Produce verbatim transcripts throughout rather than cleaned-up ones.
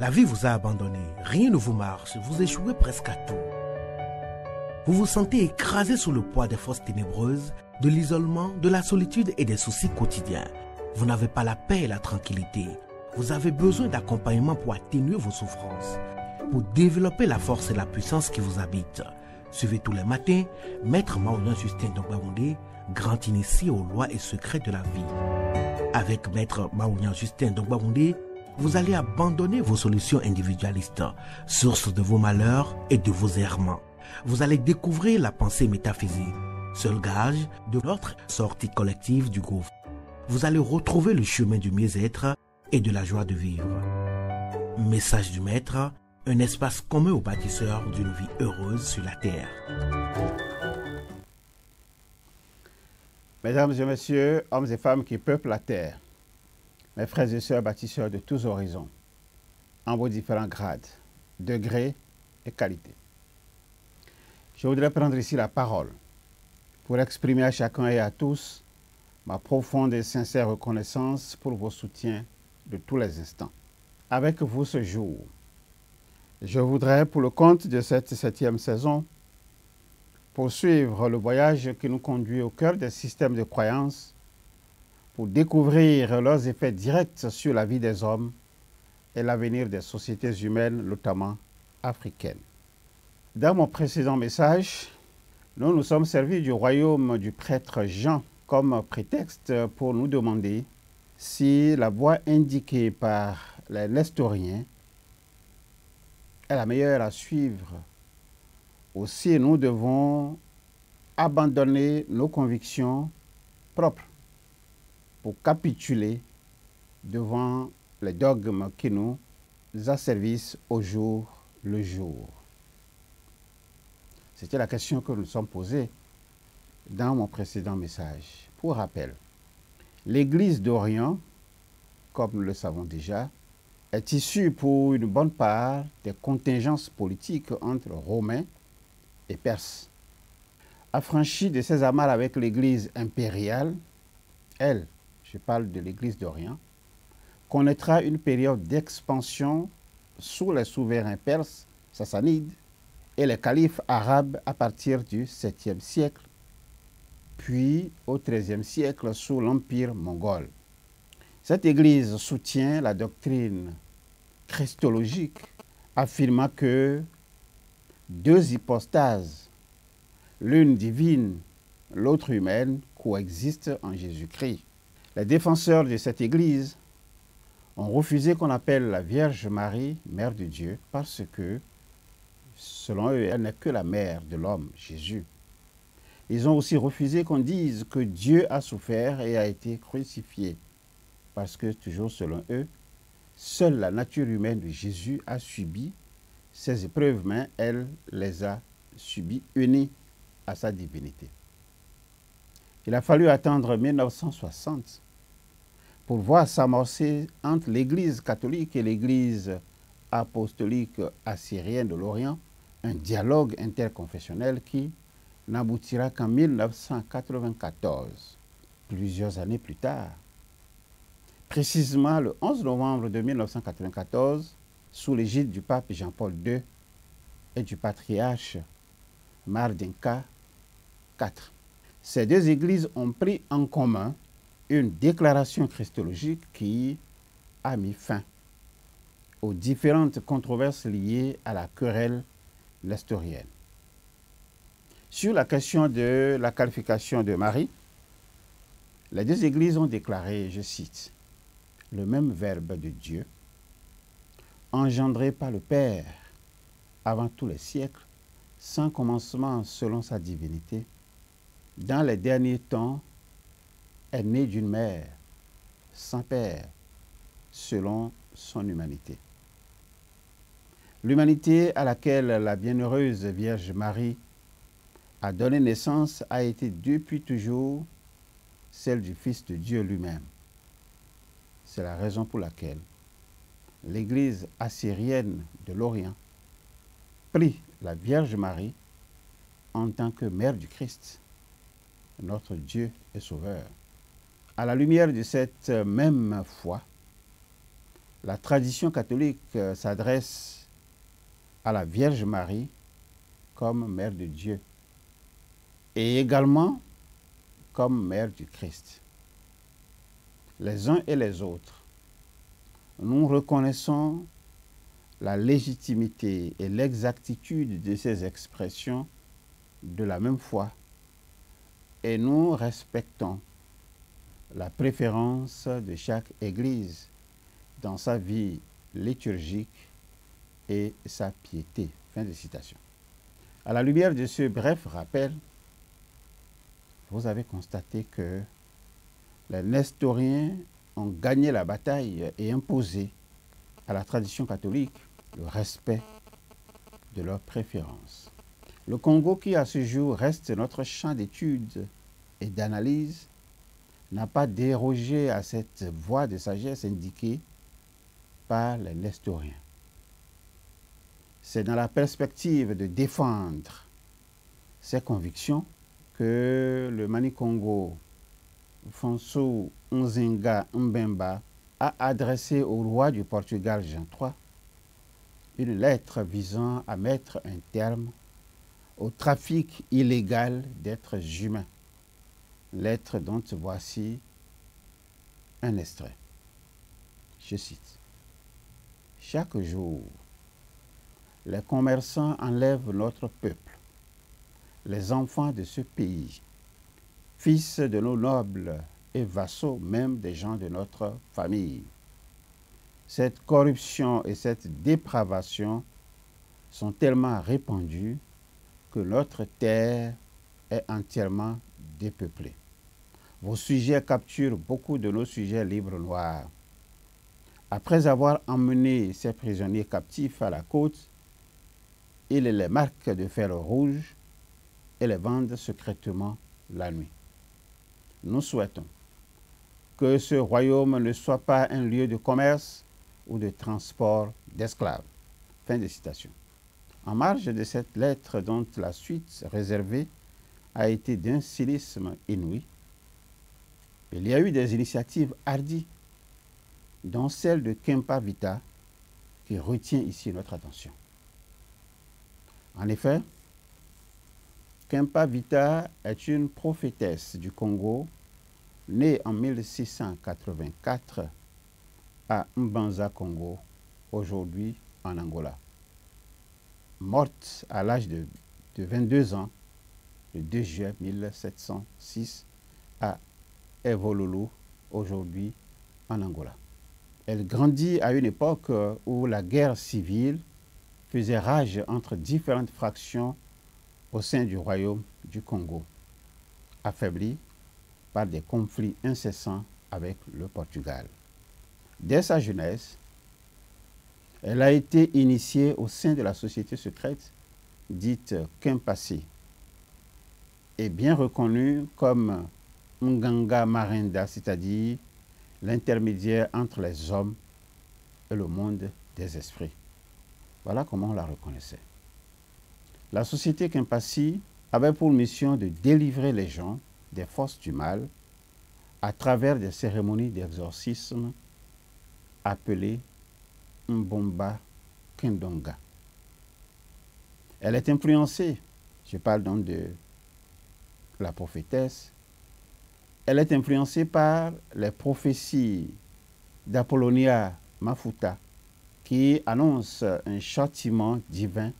La vie vous a abandonné, rien ne vous marche, vous échouez presque à tout. Vous vous sentez écrasé sous le poids des forces ténébreuses, de l'isolement, de la solitude et des soucis quotidiens. Vous n'avez pas la paix et la tranquillité. Vous avez besoin d'accompagnement pour atténuer vos souffrances, pour développer la force et la puissance qui vous habitent. Suivez tous les matins Maître Mahougna Justin Dongbehounde, grand initié aux lois et secrets de la vie. Avec Maître Mahougna Justin Dongbehounde, vous allez abandonner vos solutions individualistes, source de vos malheurs et de vos errements. Vous allez découvrir la pensée métaphysique, seul gage de notre sortie collective du gouffre. Vous allez retrouver le chemin du mieux-être et de la joie de vivre. Message du maître, un espace commun aux bâtisseurs d'une vie heureuse sur la terre. Mesdames et messieurs, hommes et femmes qui peuplent la terre, mes frères et sœurs bâtisseurs de tous horizons, en vos différents grades, degrés et qualités. Je voudrais prendre ici la parole pour exprimer à chacun et à tous ma profonde et sincère reconnaissance pour vos soutiens de tous les instants. Avec vous ce jour, je voudrais, pour le compte de cette septième saison, poursuivre le voyage qui nous conduit au cœur des systèmes de croyances pour découvrir leurs effets directs sur la vie des hommes et l'avenir des sociétés humaines, notamment africaines. Dans mon précédent message, nous nous sommes servis du royaume du prêtre Jean comme prétexte pour nous demander si la voie indiquée par les Nestoriens est la meilleure à suivre, ou si nous devons abandonner nos convictions propres pour capituler devant les dogmes qui nous asservissent au jour le jour. C'était la question que nous nous sommes posée dans mon précédent message. Pour rappel, l'Église d'Orient, comme nous le savons déjà, est issue pour une bonne part des contingences politiques entre Romains et Perses. Affranchie de ses amarres avec l'Église impériale, elle, je parle de l'Église d'Orient, connaîtra une période d'expansion sous les souverains perses, sassanides et les califes arabes à partir du septième siècle, puis au treizième siècle sous l'Empire mongol. Cette Église soutient la doctrine christologique, affirmant que deux hypostases, l'une divine, l'autre humaine, coexistent en Jésus-Christ. Les défenseurs de cette Église ont refusé qu'on appelle la Vierge Marie Mère de Dieu parce que, selon eux, elle n'est que la mère de l'homme, Jésus. Ils ont aussi refusé qu'on dise que Dieu a souffert et a été crucifié parce que, toujours selon eux, seule la nature humaine de Jésus a subi ces épreuves, mais elle les a subies unies à sa divinité. Il a fallu attendre mille neuf cent soixante pour voir s'amorcer entre l'Église catholique et l'Église apostolique assyrienne de l'Orient un dialogue interconfessionnel qui n'aboutira qu'en mille neuf cent quatre-vingt-quatorze, plusieurs années plus tard. Précisément le onze novembre de mille neuf cent quatre-vingt-quatorze, sous l'égide du pape Jean-Paul deux et du patriarche Mardinca quatre. Ces deux églises ont pris en commun une déclaration christologique qui a mis fin aux différentes controverses liées à la querelle nestorienne. Sur la question de la qualification de Marie, les deux églises ont déclaré, je cite, le même verbe de Dieu, engendré par le Père avant tous les siècles, sans commencement selon sa divinité, dans les derniers temps, est né d'une mère, sans père, selon son humanité. L'humanité à laquelle la bienheureuse Vierge Marie a donné naissance a été depuis toujours celle du Fils de Dieu lui-même. C'est la raison pour laquelle l'Église assyrienne de l'Orient prie la Vierge Marie en tant que mère du Christ, notre Dieu et Sauveur. À la lumière de cette même foi, la tradition catholique euh, s'adresse à la Vierge Marie comme mère de Dieu et également comme mère du Christ. Les uns et les autres, nous reconnaissons la légitimité et l'exactitude de ces expressions de la même foi et nous respectons la préférence de chaque Église dans sa vie liturgique et sa piété. Fin de citation. À la lumière de ce bref rappel, vous avez constaté que les Nestoriens ont gagné la bataille et imposé à la tradition catholique le respect de leurs préférences. Le Congo, qui à ce jour reste notre champ d'étude et d'analyse, n'a pas dérogé à cette voie de sagesse indiquée par les Nestoriens. C'est dans la perspective de défendre ces convictions que le Manikongo Fonso Nzinga Mbemba a adressé au roi du Portugal Jean trois une lettre visant à mettre un terme au trafic illégal d'êtres humains. Lettre dont voici un extrait. Je cite. « Chaque jour, les commerçants enlèvent notre peuple, les enfants de ce pays, fils de nos nobles et vassaux, même des gens de notre famille. Cette corruption et cette dépravation sont tellement répandues que notre terre est entièrement dépeuplée. Vos sujets capturent beaucoup de nos sujets libres noirs. Après avoir emmené ces prisonniers captifs à la côte, ils les marquent de fer rouge et les vendent secrètement la nuit. Nous souhaitons que ce royaume ne soit pas un lieu de commerce ou de transport d'esclaves. » Fin de citation. En marge de cette lettre dont la suite réservée a été d'un cynisme inouï, il y a eu des initiatives hardies, dont celle de Kimpa Vita, qui retient ici notre attention. En effet, Kimpa Vita est une prophétesse du Congo, née en mille six cent quatre-vingt-quatre à Mbanza Congo, aujourd'hui en Angola. Morte à l'âge de, de vingt-deux ans, le deux juillet mille sept cent six à Vololo, aujourd'hui en Angola. Elle grandit à une époque où la guerre civile faisait rage entre différentes fractions au sein du royaume du Congo, affaiblie par des conflits incessants avec le Portugal. Dès sa jeunesse, elle a été initiée au sein de la société secrète dite Kimpasi et bien reconnue comme Nganga Marinda, c'est-à-dire l'intermédiaire entre les hommes et le monde des esprits. Voilà comment on la reconnaissait. La société Kimpasi avait pour mission de délivrer les gens des forces du mal à travers des cérémonies d'exorcisme appelées Mbomba Kendonga. Elle est influencée, je parle donc de la prophétesse, elle est influencée par les prophéties d'Apollonia Mafuta qui annonce un châtiment divin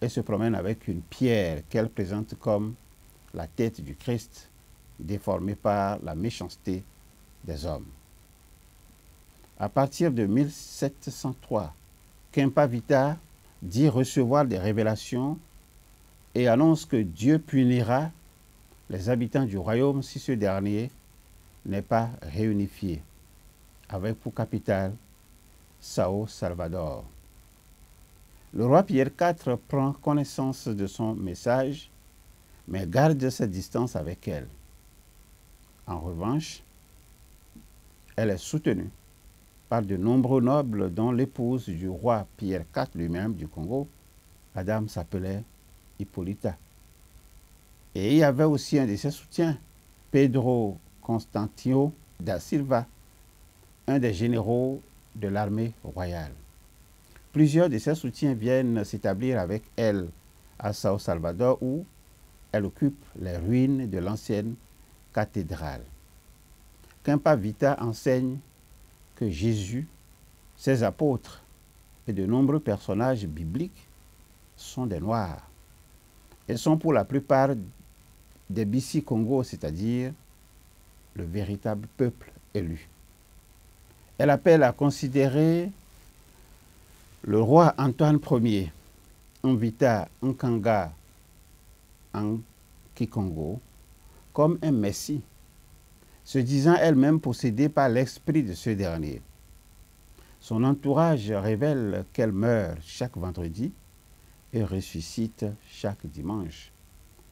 et se promène avec une pierre qu'elle présente comme la tête du Christ, déformée par la méchanceté des hommes. À partir de mille sept cent trois, Kimpa Vita dit recevoir des révélations et annonce que Dieu punira les habitants du royaume si ce dernier n'est pas réunifié, avec pour capitale Sao Salvador. Le roi Pierre quatre prend connaissance de son message, mais garde sa distance avec elle. En revanche, elle est soutenue par de nombreux nobles dont l'épouse du roi Pierre quatre lui-même du Congo, la dame s'appelait Hippolyta. Et il y avait aussi un de ses soutiens, Pedro Constantino da Silva, un des généraux de l'armée royale. Plusieurs de ses soutiens viennent s'établir avec elle à Sao Salvador où elle occupe les ruines de l'ancienne cathédrale. Kimpa Vita enseigne que Jésus, ses apôtres et de nombreux personnages bibliques sont des Noirs. Ils sont pour la plupart des Bissi-Congo, c'est-à-dire le véritable peuple élu. Elle appelle à considérer le roi Antoine Ier, Mvita Nkanga en Kikongo, comme un messie, se disant elle-même possédée par l'esprit de ce dernier. Son entourage révèle qu'elle meurt chaque vendredi et ressuscite chaque dimanche,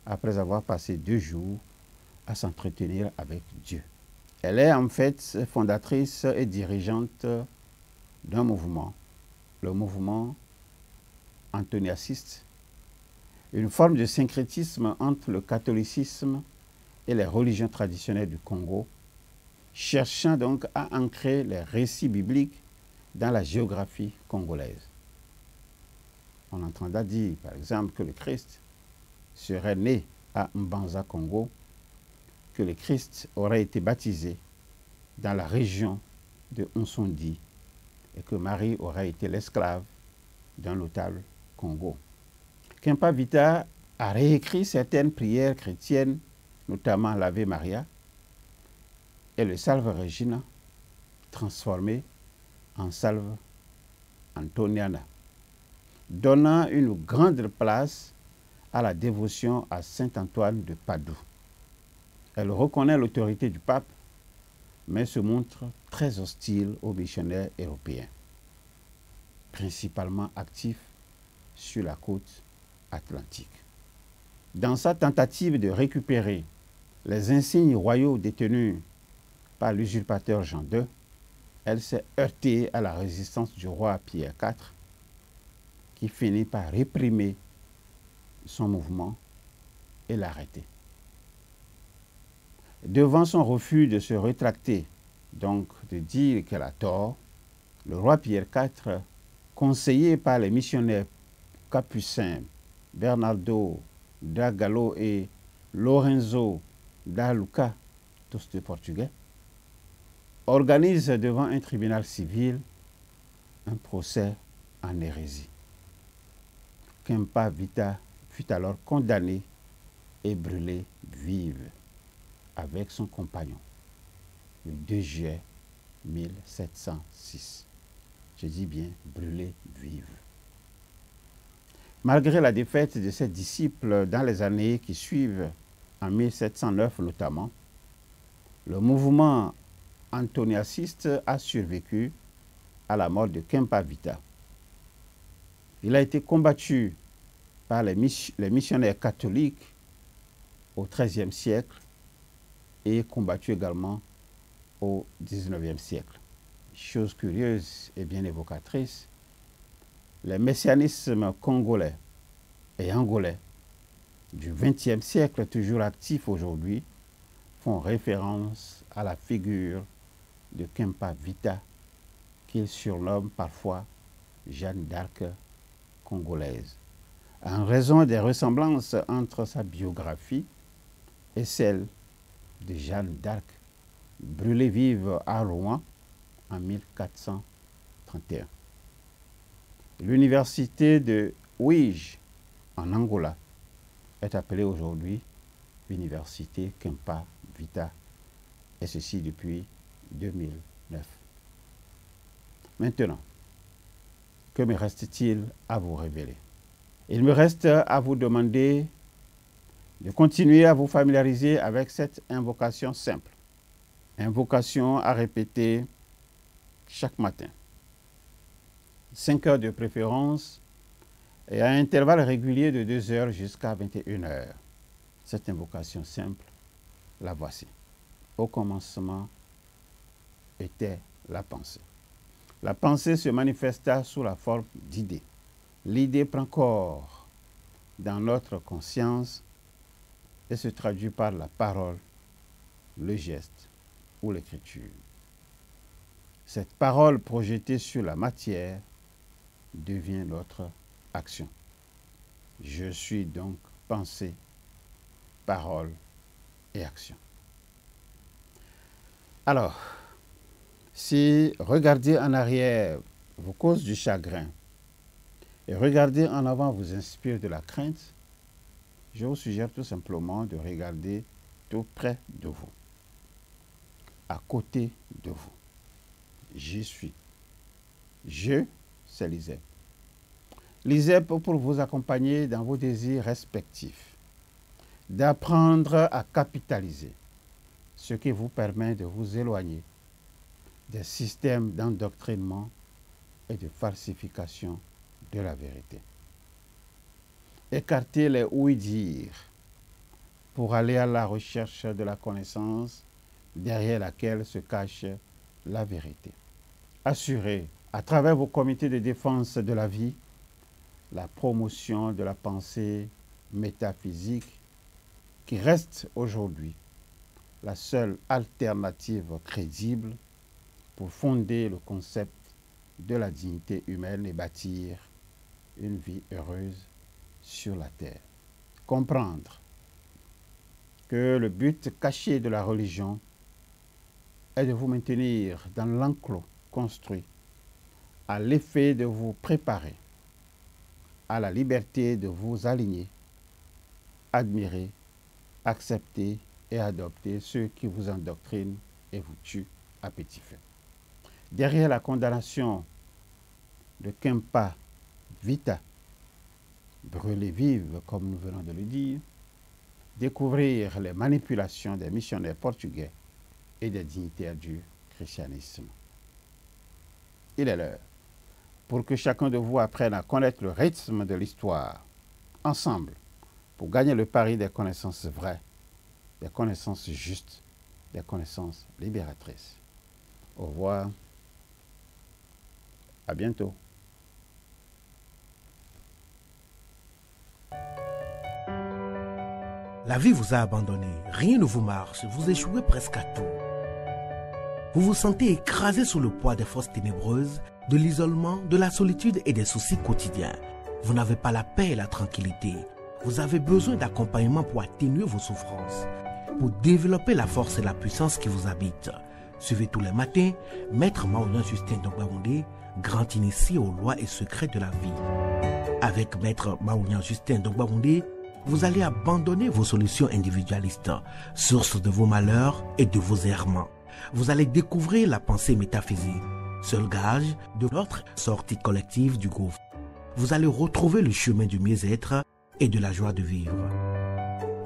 après avoir passé deux jours à s'entretenir avec Dieu. Elle est en fait fondatrice et dirigeante d'un mouvement, le mouvement antoniaciste, une forme de syncrétisme entre le catholicisme et les religions traditionnelles du Congo, cherchant donc à ancrer les récits bibliques dans la géographie congolaise. On entendra dire, par exemple, que le Christ serait né à Mbanza Congo, que le Christ aurait été baptisé dans la région de Nsondi et que Marie aurait été l'esclave d'un notable Congo. Kimpa Vita a réécrit certaines prières chrétiennes, notamment l'Ave Maria et le Salve Regina, transformées en Salve Antoniana, donnant une grande place à la dévotion à Saint Antoine de Padoue. Elle reconnaît l'autorité du pape, mais se montre très hostile aux missionnaires européens, principalement actifs sur la côte atlantique. Dans sa tentative de récupérer les insignes royaux détenus par l'usurpateur Jean deux, elle s'est heurtée à la résistance du roi Pierre quatre, qui finit par réprimer son mouvement et l'arrêter. Devant son refus de se rétracter, donc de dire qu'elle a tort, le roi Pierre quatre, conseillé par les missionnaires capucins Bernardo da Gallo et Lorenzo da Luca, tous deux portugais, organise devant un tribunal civil un procès en hérésie. Kimpa Vita fut alors condamnée et brûlée vive avec son compagnon le deux juillet mille sept cent six. Je dis bien brûlée vive. Malgré la défaite de ses disciples dans les années qui suivent, en mille sept cent neuf notamment, le mouvement antoniaciste a survécu à la mort de Kimpa Vita. Il a été combattu par les missionnaires catholiques au treizième siècle et combattu également au dix-neuvième siècle. Chose curieuse et bien évocatrice, les messianismes congolais et angolais du vingtième siècle, toujours actifs aujourd'hui, font référence à la figure de Kimpa Vita, qu'ils surnomment parfois Jeanne d'Arc congolaise, en raison des ressemblances entre sa biographie et celle de Jeanne d'Arc, brûlée vive à Rouen en mille quatre cent trente et un. L'université de Ouige, en Angola, est appelée aujourd'hui l'université Kimpa Vita, et ceci depuis deux mille neuf. Maintenant, que me reste-t-il à vous révéler? Il me reste à vous demander de continuer à vous familiariser avec cette invocation simple, invocation à répéter chaque matin, cinq heures de préférence et à intervalles réguliers de deux heures jusqu'à vingt et une heures. Cette invocation simple, la voici. Au commencement était la pensée. La pensée se manifesta sous la forme d'idées. L'idée prend corps dans notre conscience et se traduit par la parole, le geste ou l'écriture. Cette parole projetée sur la matière devient notre action. Je suis donc pensée, parole et action. Alors, si regarder en arrière vous cause du chagrin et regarder en avant vous inspire de la crainte, je vous suggère tout simplement de regarder tout près de vous, à côté de vous. J'y suis. Je, c'est l'I S E P. L'I S E P pour vous accompagner dans vos désirs respectifs, d'apprendre à capitaliser, ce qui vous permet de vous éloigner des systèmes d'endoctrinement et de falsification de la vérité. Écartez les oui-dire pour aller à la recherche de la connaissance derrière laquelle se cache la vérité. Assurez, à travers vos comités de défense de la vie, la promotion de la pensée métaphysique qui reste aujourd'hui la seule alternative crédible pour fonder le concept de la dignité humaine et bâtir une vie heureuse sur la terre. Comprendre que le but caché de la religion est de vous maintenir dans l'enclos construit à l'effet de vous préparer à la liberté de vous aligner, admirer, accepter et adopter ceux qui vous endoctrinent et vous tuent à petit feu. Derrière la condamnation de Kimpa Vita, brûler vive comme nous venons de le dire, découvrir les manipulations des missionnaires portugais et des dignitaires du christianisme. Il est l'heure pour que chacun de vous apprenne à connaître le rythme de l'histoire, ensemble, pour gagner le pari des connaissances vraies, des connaissances justes, des connaissances libératrices. Au revoir. À bientôt. La vie vous a abandonné. Rien ne vous marche. Vous échouez presque à tout. Vous vous sentez écrasé sous le poids des forces ténébreuses, de l'isolement, de la solitude et des soucis quotidiens. Vous n'avez pas la paix et la tranquillité. Vous avez besoin d'accompagnement pour atténuer vos souffrances, pour développer la force et la puissance qui vous habitent. Suivez tous les matins Maître Mahougna Justin Dongbehounde, grand initié aux lois et secrets de la vie. Avec Maître Mahougna Justin Dongbehounde, vous allez abandonner vos solutions individualistes, source de vos malheurs et de vos errements. Vous allez découvrir la pensée métaphysique, seul gage de notre sortie collective du gouffre. Vous allez retrouver le chemin du mieux-être et de la joie de vivre.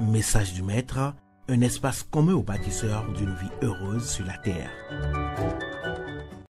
Message du Maître, un espace commun aux bâtisseurs d'une vie heureuse sur la terre.